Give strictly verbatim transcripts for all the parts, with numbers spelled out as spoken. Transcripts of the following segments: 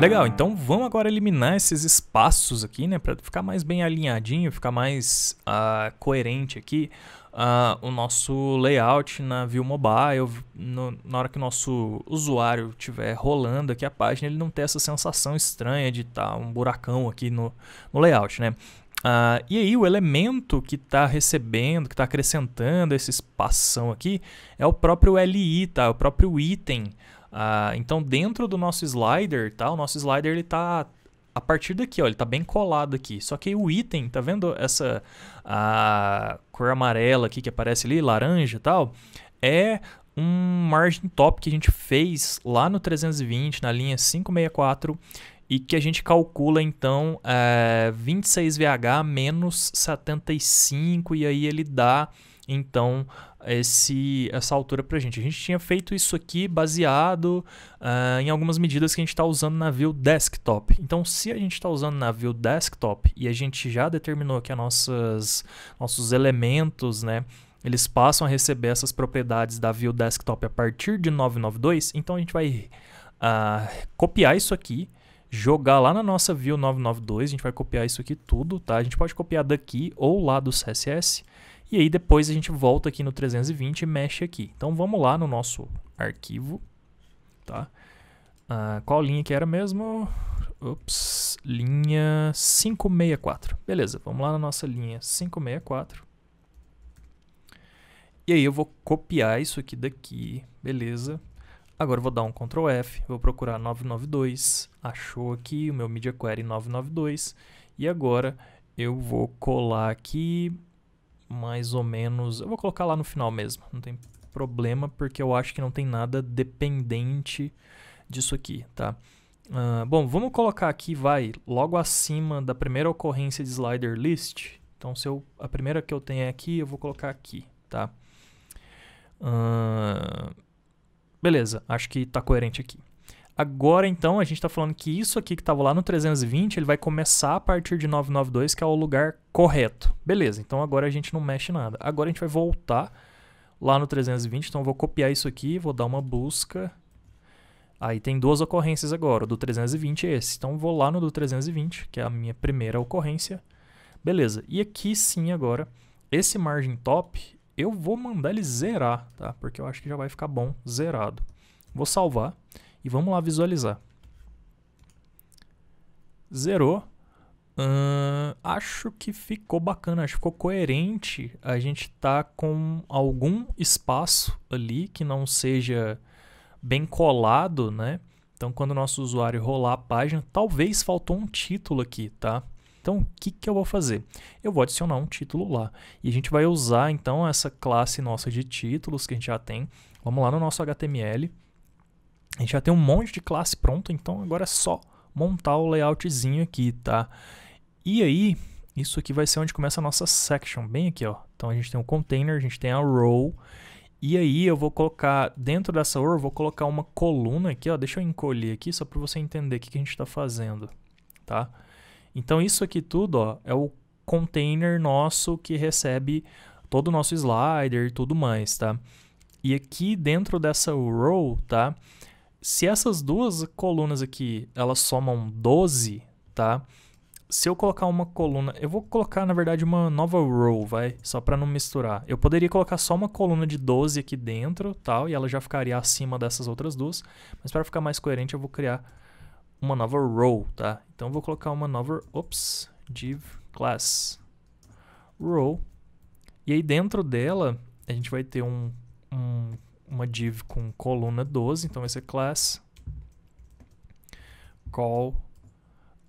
Legal, então vamos agora eliminar esses espaços aqui, né, para ficar mais bem alinhadinho, ficar mais uh, coerente aqui uh, o nosso layout na View Mobile. No, na hora que o nosso usuário estiver rolando aqui a página, ele não ter essa sensação estranha de estar tá um buracão aqui no, no layout, né? Uh, e aí o elemento que está recebendo, que está acrescentando esse espação aqui é o próprio L I, tá? O próprio item. Uh, então dentro do nosso slider, tá? O nosso slider ele está a partir daqui, ó, ele está bem colado aqui. Só que aí o item, tá vendo essa a cor amarela aqui que aparece ali, laranja e tal, é um margin top que a gente fez lá no trezentos e vinte, na linha quinhentos e sessenta e quatro. E que a gente calcula, então, é, vinte e seis V H menos setenta e cinco, e aí ele dá, então, esse, essa altura para a gente. A gente tinha feito isso aqui baseado uh, em algumas medidas que a gente está usando na View Desktop. Então, se a gente está usando na View Desktop e a gente já determinou que nossos elementos, né, eles passam a receber essas propriedades da View Desktop a partir de novecentos e noventa e dois, então a gente vai uh, copiar isso aqui, jogar lá na nossa View novecentos e noventa e dois, a gente vai copiar isso aqui tudo, tá? A gente pode copiar daqui ou lá do C S S, e aí depois a gente volta aqui no trezentos e vinte e mexe aqui. Então vamos lá no nosso arquivo, tá? Ah, qual linha que era mesmo? Ops, linha quinhentos e sessenta e quatro. Beleza, vamos lá na nossa linha quinhentos e sessenta e quatro. E aí eu vou copiar isso aqui daqui, beleza? Agora eu vou dar um Ctrl F, vou procurar novecentos e noventa e dois, achou aqui o meu Media Query novecentos e noventa e dois, e agora eu vou colar aqui mais ou menos, eu vou colocar lá no final mesmo, não tem problema porque eu acho que não tem nada dependente disso aqui, tá? Uh, bom, vamos colocar aqui, vai, logo acima da primeira ocorrência de slider list, então se eu, a primeira que eu tenho é aqui, eu vou colocar aqui, tá? Ahn... Uh, Beleza, acho que está coerente aqui. Agora, então, a gente está falando que isso aqui que estava lá no trezentos e vinte, ele vai começar a partir de novecentos e noventa e dois, que é o lugar correto. Beleza, então agora a gente não mexe nada. Agora a gente vai voltar lá no trezentos e vinte, então eu vou copiar isso aqui, vou dar uma busca. Aí tem duas ocorrências agora, o do trezentos e vinte e esse. Então eu vou lá no do trezentos e vinte, que é a minha primeira ocorrência. Beleza, e aqui sim agora, esse margin top... eu vou mandar ele zerar, tá? Porque eu acho que já vai ficar bom zerado. Vou salvar e vamos lá visualizar. Zerou. Hum, acho que ficou bacana, acho que ficou coerente. A gente tá com algum espaço ali que não seja bem colado, né? Então, quando o nosso usuário rolar a página, talvez faltou um título aqui, tá? Então, o que, que eu vou fazer? Eu vou adicionar um título lá. E a gente vai usar, então, essa classe nossa de títulos que a gente já tem. Vamos lá no nosso H T M L. A gente já tem um monte de classe pronto, então agora é só montar o layoutzinho aqui, tá? E aí, isso aqui vai ser onde começa a nossa section, bem aqui, ó. Então, a gente tem um container, a gente tem a row. E aí, eu vou colocar, dentro dessa row, eu vou colocar uma coluna aqui, ó. Deixa eu encolher aqui, só para você entender o que, que a gente está fazendo, tá? Então, isso aqui tudo, ó, é o container nosso que recebe todo o nosso slider e tudo mais, tá? E aqui dentro dessa row, tá? Se essas duas colunas aqui, elas somam doze, tá? Se eu colocar uma coluna... eu vou colocar, na verdade, uma nova row, vai? Só para não misturar. Eu poderia colocar só uma coluna de doze aqui dentro, tal, e ela já ficaria acima dessas outras duas. Mas para ficar mais coerente, eu vou criar... uma nova row, tá? Então eu vou colocar uma nova, ops, div class row. E aí dentro dela a gente vai ter um, um uma div com coluna doze, então vai ser class call.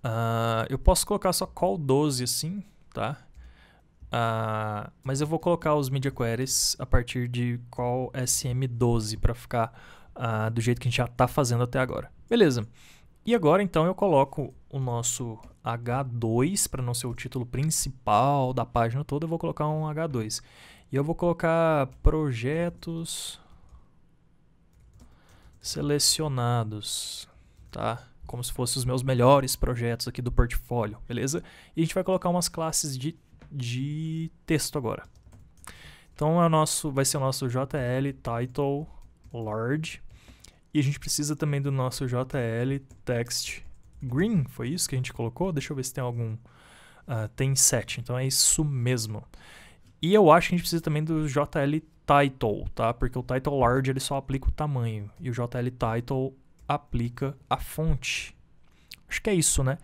Uh, eu posso colocar só call doze assim, tá? Uh, mas eu vou colocar os media queries a partir de call S M doze para ficar uh, do jeito que a gente já tá fazendo até agora. Beleza. E agora, então, eu coloco o nosso H dois, para não ser o título principal da página toda, eu vou colocar um H dois. E eu vou colocar projetos selecionados, tá? Como se fossem os meus melhores projetos aqui do portfólio, beleza? E a gente vai colocar umas classes de, de texto agora. Então, é o nosso, vai ser o nosso J L Title Large. E a gente precisa também do nosso J L Text green, foi isso que a gente colocou? Deixa eu ver se tem algum... Uh, tem sete, então é isso mesmo. E eu acho que a gente precisa também do J L Title, tá? Porque o Title Large ele só aplica o tamanho, e o J L Title aplica a fonte. Acho que é isso, né?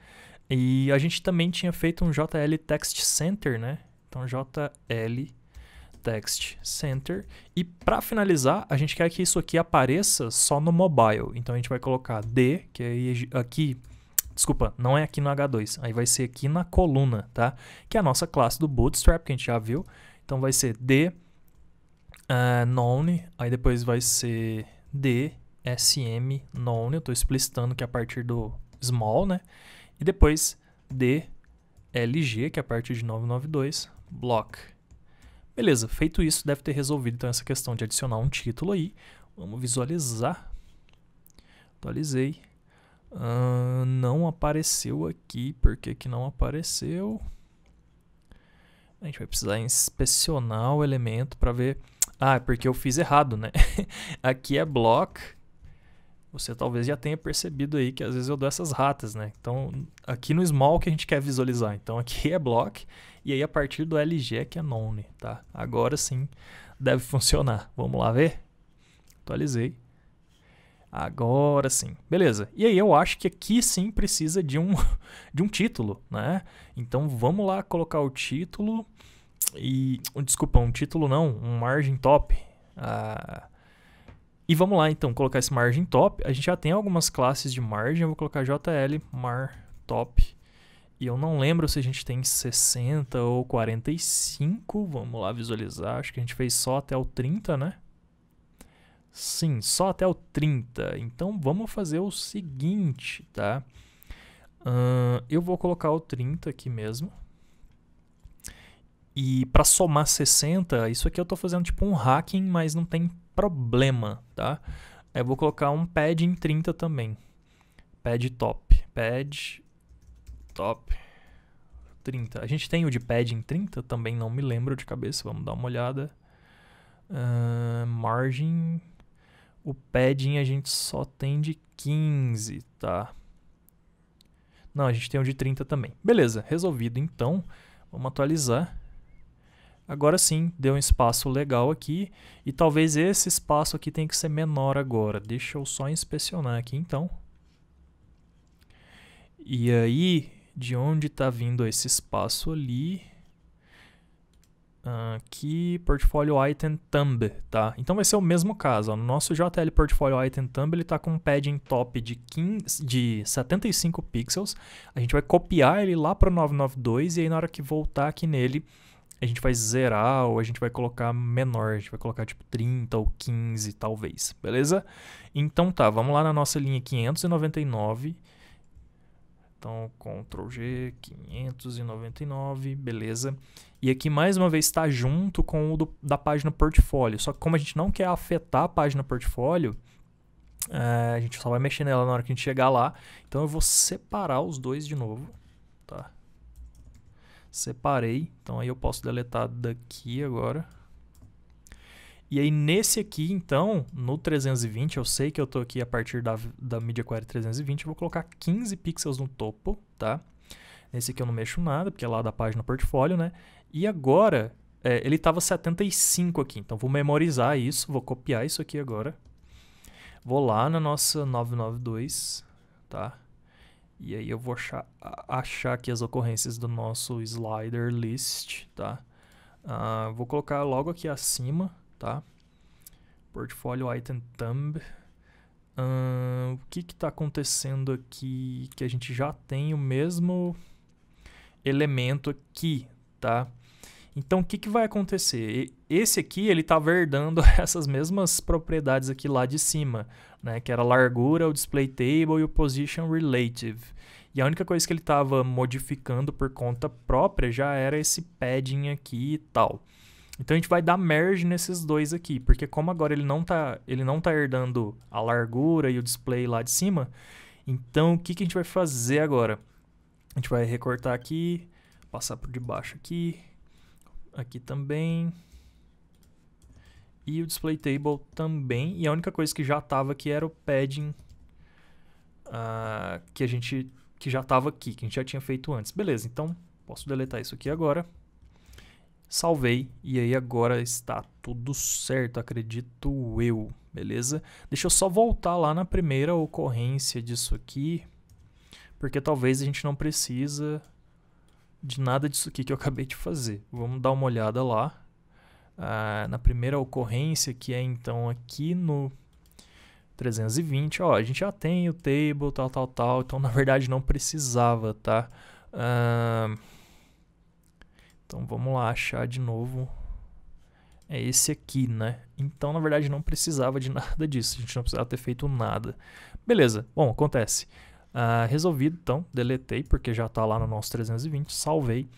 E a gente também tinha feito um J L Text Center, né? Então J L Text Center. E para finalizar, a gente quer que isso aqui apareça só no mobile. Então a gente vai colocar D, que é aqui... Desculpa, não é aqui no H dois. Aí vai ser aqui na coluna, tá? Que é a nossa classe do Bootstrap, que a gente já viu. Então vai ser D, uh, none, aí depois vai ser D, S M, none. Eu estou explicitando que é a partir do small, né? E depois D, L G, que é a partir de novecentos e noventa e dois, block. Beleza, feito isso, deve ter resolvido então essa questão de adicionar um título aí. Vamos visualizar. Atualizei. Uh, não apareceu aqui. Por que que não apareceu? A gente vai precisar inspecionar o elemento para ver... Ah, é porque eu fiz errado, né? Aqui é block. Você talvez já tenha percebido aí que às vezes eu dou essas ratas, né? Então, aqui no small que a gente quer visualizar. Então, aqui é block. E aí, a partir do L G que é none, tá? Agora sim, deve funcionar. Vamos lá ver? Atualizei. Agora sim, beleza. E aí eu acho que aqui sim precisa de um, de um título, né? Então vamos lá colocar o título e... Desculpa, um título não, um margin top. Ah, e vamos lá então colocar esse margin top. A gente já tem algumas classes de margin, eu vou colocar J L mar top. E eu não lembro se a gente tem sessenta ou quarenta e cinco, vamos lá visualizar. Acho que a gente fez só até o trinta, né? Sim, só até o trinta. Então, vamos fazer o seguinte, tá? Uh, eu vou colocar o trinta aqui mesmo. E para somar sessenta, isso aqui eu estou fazendo tipo um hacking, mas não tem problema, tá? Eu vou colocar um pad em trinta também. Pad top. Pad top trinta. A gente tem o de pad em trinta? Também não me lembro de cabeça. Vamos dar uma olhada. Uh, margin... O padding a gente só tem de quinze, tá? Não, a gente tem um de trinta também. Beleza, resolvido então. Vamos atualizar. Agora sim, deu um espaço legal aqui. E talvez esse espaço aqui tenha que ser menor agora. Deixa eu só inspecionar aqui então. E aí, de onde está vindo esse espaço ali? Aqui, Portfolio Item Thumb, tá? Então vai ser o mesmo caso, ó. No nosso J L Portfolio Item Thumb, ele tá com um padding top de, quinze, de setenta e cinco pixels. A gente vai copiar ele lá para o novecentos e noventa e dois e aí na hora que voltar aqui nele, a gente vai zerar ou a gente vai colocar menor. A gente vai colocar tipo trinta ou quinze, talvez, beleza? Então tá, vamos lá na nossa linha quinhentos e noventa e nove. Então, Ctrl G, quinhentos e noventa e nove, beleza. E aqui, mais uma vez, está junto com o do, da página portfólio. Só que como a gente não quer afetar a página portfólio, é, a gente só vai mexer nela na hora que a gente chegar lá. Então, eu vou separar os dois de novo, tá? Separei. Então, aí eu posso deletar daqui agora. E aí, nesse aqui, então, no trezentos e vinte, eu sei que eu estou aqui a partir da, da MediaQuery trezentos e vinte, eu vou colocar quinze pixels no topo, tá? Nesse aqui eu não mexo nada, porque é lá da página portfólio, né? E agora, é, ele estava setenta e cinco aqui, então vou memorizar isso, vou copiar isso aqui agora. Vou lá na nossa novecentos e noventa e dois, tá? E aí eu vou achar, achar aqui as ocorrências do nosso slider list, tá? Ah, vou colocar logo aqui acima. Tá? Portfolio Item Thumb. Hum, o que está acontecendo aqui? Que a gente já tem o mesmo elemento aqui, tá? Então, o que, que vai acontecer? Esse aqui ele está verdando essas mesmas propriedades aqui lá de cima, né? Que era a largura, o display table e o position relative. E a única coisa que ele estava modificando por conta própria já era esse padding aqui e tal. Então, a gente vai dar merge nesses dois aqui, porque como agora ele não tá, ele não tá herdando a largura e o display lá de cima, então o que, que a gente vai fazer agora? A gente vai recortar aqui, passar por debaixo aqui, aqui também, e o display table também, e a única coisa que já estava aqui era o padding uh, que a gente que já estava aqui, que a gente já tinha feito antes. Beleza, então posso deletar isso aqui agora. Salvei, e aí agora está tudo certo, acredito eu, beleza? Deixa eu só voltar lá na primeira ocorrência disso aqui, porque talvez a gente não precisa de nada disso aqui que eu acabei de fazer. Vamos dar uma olhada lá, ah, na primeira ocorrência, que é então aqui no trezentos e vinte, ó, a gente já tem o table, tal, tal, tal, então na verdade não precisava, tá? Ah, então vamos lá achar de novo, é esse aqui, né? Então na verdade não precisava de nada disso, a gente não precisava ter feito nada. Beleza, bom, acontece. Ah, resolvido, então deletei porque já está lá no nosso trezentos e vinte, salvei.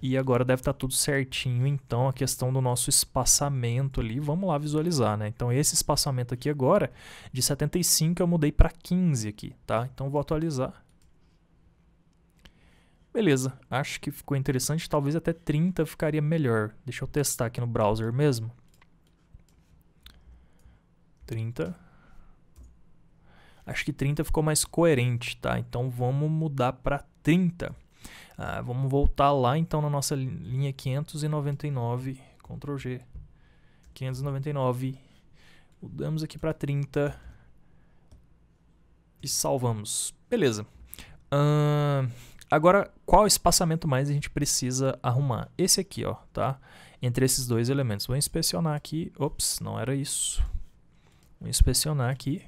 E agora deve estar tudo certinho, então, a questão do nosso espaçamento ali. Vamos lá visualizar, né? Então, esse espaçamento aqui agora, de setenta e cinco eu mudei para quinze aqui, tá? Então, vou atualizar. Beleza, acho que ficou interessante. Talvez até trinta ficaria melhor. Deixa eu testar aqui no browser mesmo. trinta. Acho que trinta ficou mais coerente, tá? Então, vamos mudar para trinta. Ah, vamos voltar lá então na nossa linha quinhentos e noventa e nove, Ctrl G, quinhentos e noventa e nove, mudamos aqui para trinta e salvamos, beleza. Uh, agora qual espaçamento mais a gente precisa arrumar? Esse aqui, ó, tá? Entre esses dois elementos, vou inspecionar aqui, ops, não era isso, vou inspecionar aqui.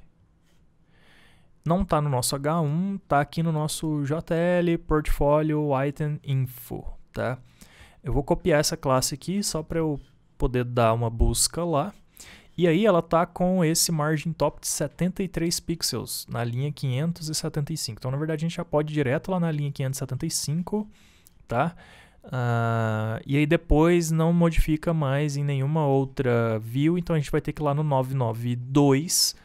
Não está no nosso H um, está aqui no nosso J L, Portfolio, Item, Info, tá? Eu vou copiar essa classe aqui só para eu poder dar uma busca lá. E aí ela está com esse margin top de setenta e três pixels na linha quinhentos e setenta e cinco. Então, na verdade, a gente já pode ir direto lá na linha quinhentos e setenta e cinco, tá? Uh, e aí depois não modifica mais em nenhuma outra view, então a gente vai ter que ir lá no novecentos e noventa e dois,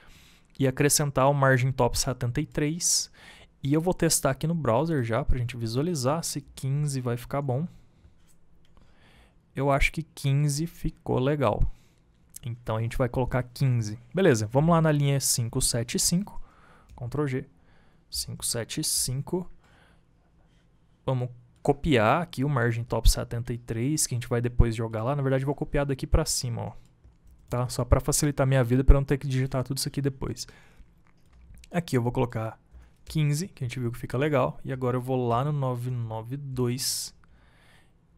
e acrescentar o margin top setenta e três, e eu vou testar aqui no browser já para a gente visualizar se quinze vai ficar bom. Eu acho que quinze ficou legal, então a gente vai colocar quinze. Beleza, vamos lá na linha quinhentos e setenta e cinco, Ctrl G, quinhentos e setenta e cinco, vamos copiar aqui o margin top setenta e três, que a gente vai depois jogar lá. Na verdade eu vou copiar daqui para cima, ó. Tá? Só para facilitar minha vida, para não ter que digitar tudo isso aqui depois. Aqui eu vou colocar quinze, que a gente viu que fica legal. E agora eu vou lá no novecentos e noventa e dois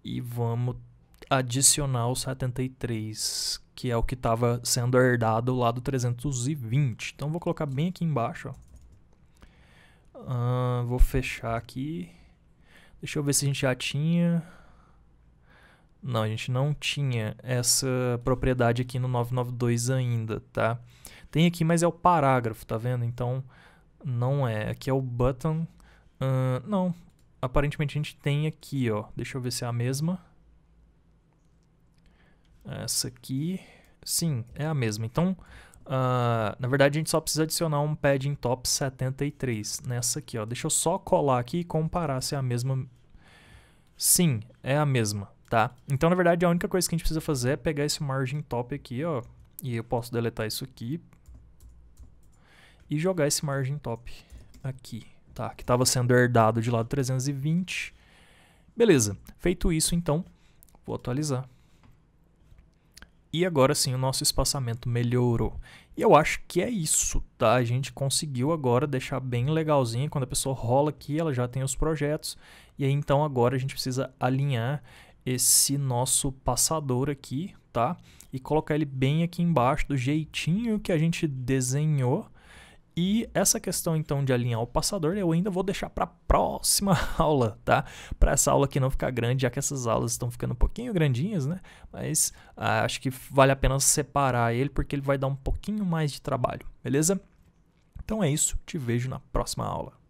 e vamos adicionar o setenta e três, que é o que estava sendo herdado lá do trezentos e vinte. Então eu vou colocar bem aqui embaixo. Ó. Ah, vou fechar aqui. Deixa eu ver se a gente já tinha... Não, a gente não tinha essa propriedade aqui no novecentos e noventa e dois ainda, tá? Tem aqui, mas é o parágrafo, tá vendo? Então, não é. Aqui é o button. Uh, não, aparentemente a gente tem aqui, ó. Deixa eu ver se é a mesma. Essa aqui. Sim, é a mesma. Então, uh, na verdade, a gente só precisa adicionar um padding top setenta e três nessa aqui, ó. Deixa eu só colar aqui e comparar se é a mesma. Sim, é a mesma. Tá? Então, na verdade, a única coisa que a gente precisa fazer é pegar esse margin top aqui, ó, e eu posso deletar isso aqui e jogar esse margin top aqui, tá? Que estava sendo herdado de lá do trezentos e vinte. Beleza, feito isso, então, vou atualizar. E agora sim o nosso espaçamento melhorou. E eu acho que é isso, tá? A gente conseguiu agora deixar bem legalzinho. Quando a pessoa rola aqui, ela já tem os projetos. E aí, então, agora a gente precisa alinhar esse nosso passador aqui, tá? E colocar ele bem aqui embaixo, do jeitinho que a gente desenhou. E essa questão, então, de alinhar o passador, eu ainda vou deixar para a próxima aula, tá? Para essa aula aqui não ficar grande, já que essas aulas estão ficando um pouquinho grandinhas, né? Mas ah, acho que vale a pena separar ele, porque ele vai dar um pouquinho mais de trabalho, beleza? Então é isso, te vejo na próxima aula.